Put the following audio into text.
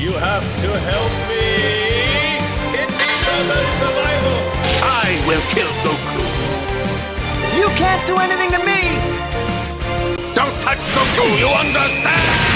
You have to help me in human survival. I will kill Goku. You can't do anything to me. Don't touch Goku, you understand?